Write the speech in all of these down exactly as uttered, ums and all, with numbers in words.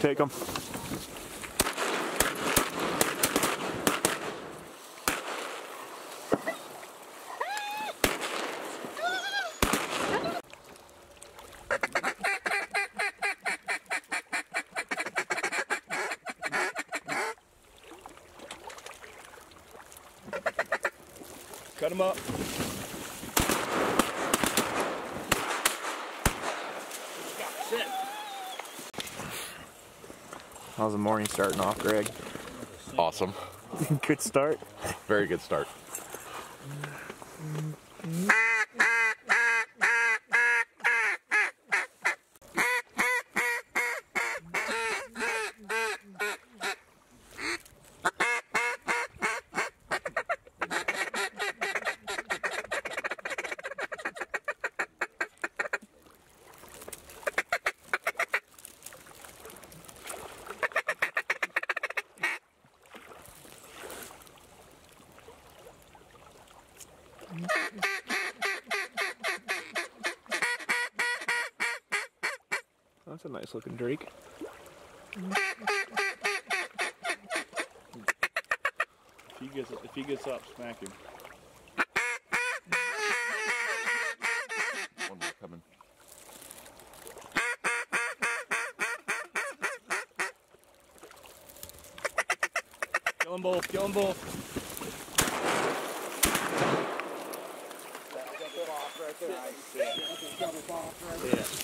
Take them. Cut them up. That's it. How's the morning starting off, Greg? Awesome. Good start? Very good start. That's a nice looking drake. If he gets, if he gets up, smack him. One more coming. Kill them both, kill them both.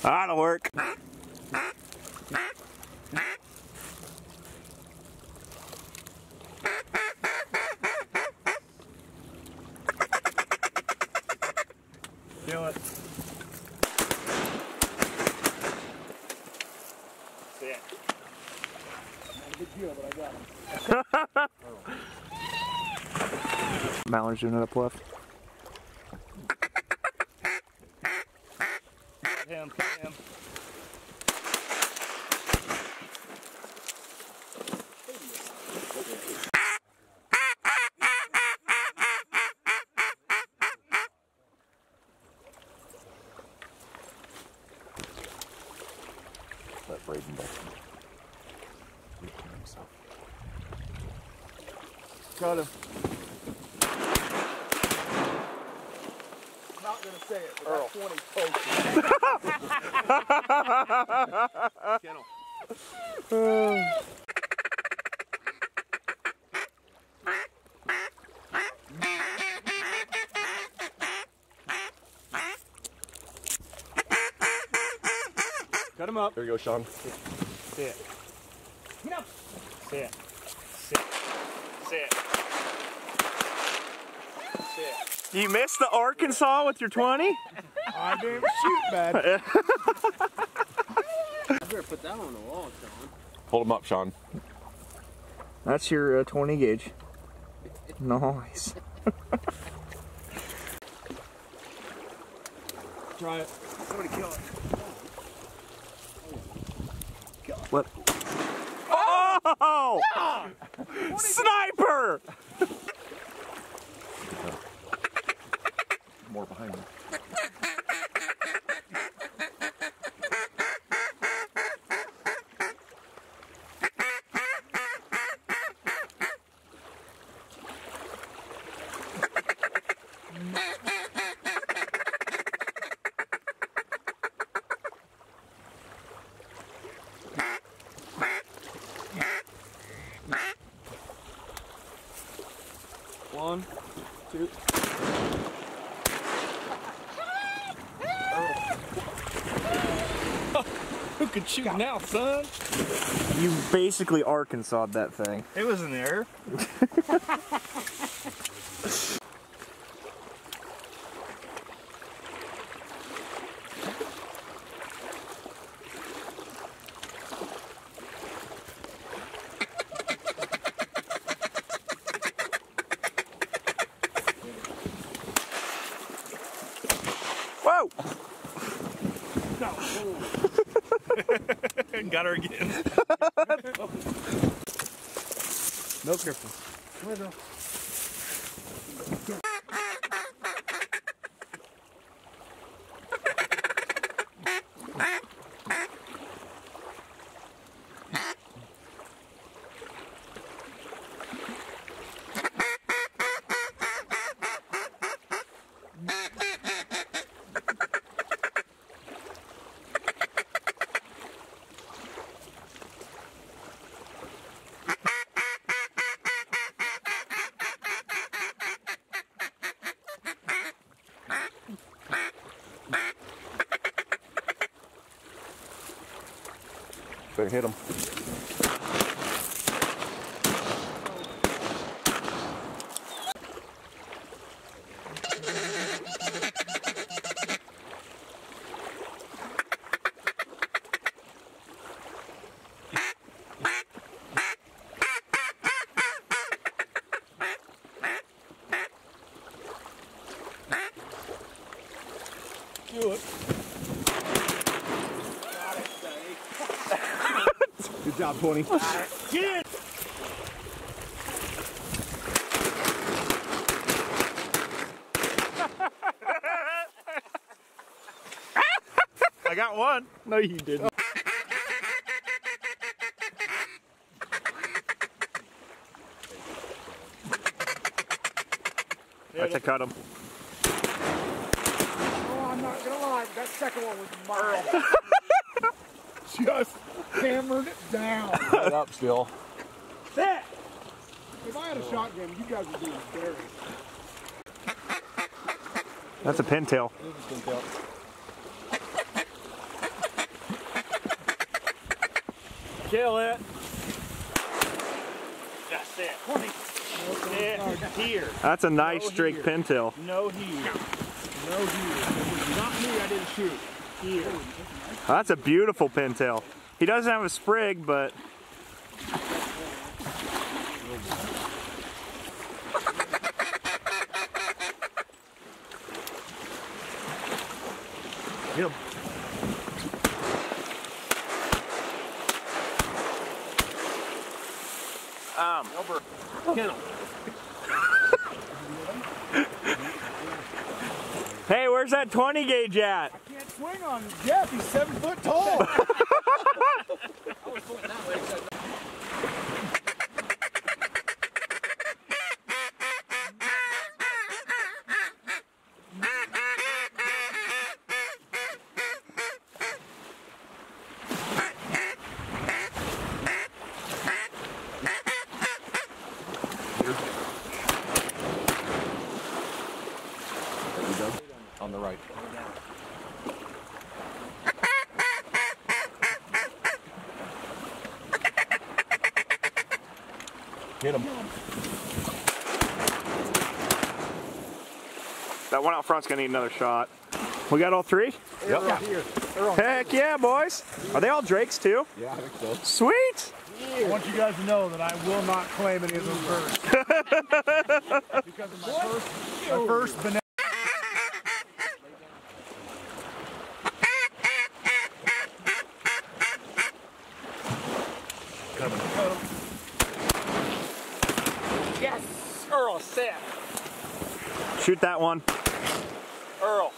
That'll work. Kill it. Yeah. Not a big deal, but I got him. Mallard's doing it up left. Him, him. Let Braden back return himself. Got him. I'm not going to say it, but Earl. twenty posts. Kennel. Cut him up. There you go, Sean. Sit. Sit. No. Sit. Sit. Sit. Sit. You missed the Arkansas with your twenty? I didn't shoot, man. I better put that on the wall, Sean. Hold him up, Sean. That's your uh, twenty gauge. Nice. Try it. Somebody kill it. Kill it. What? Oh! Oh! Yeah! Sniper! More behind me. One, two. Who could shoot God. Now, son? You basically Arkansas'd that thing. It was an error. and got her again. No griffins. Come here, girl. Better hit him. Do it. Good job, Tony. Get in! I got one. No, you didn't. I should cut him. Oh, I'm not gonna lie, that second one was mild. Just hammered down. Right up still. That! If I had a shotgun, you guys would be embarrassed. That's a pintail. Kill it. That's it. That here. That's a nice no straight pintail. No here. No here. Not me, I didn't shoot. Here. Oh, that's a beautiful pintail. He doesn't have a sprig, but hit him. Um, over. Hit him. Hey, where's that twenty gauge at? Swing on Jeff, he's seven foot tall. I was going that way. On the right. Hit him. That one out front's gonna need another shot. We got all three? They're yep. Here. Heck yeah, boys. Are they all Drakes too? Yeah, I think so. Sweet! Yeah. I want you guys to know that I will not claim any of them first. Because of my what? first, my first banana. Coming. Oh. Yes! Earl, set. Shoot that one. Earl.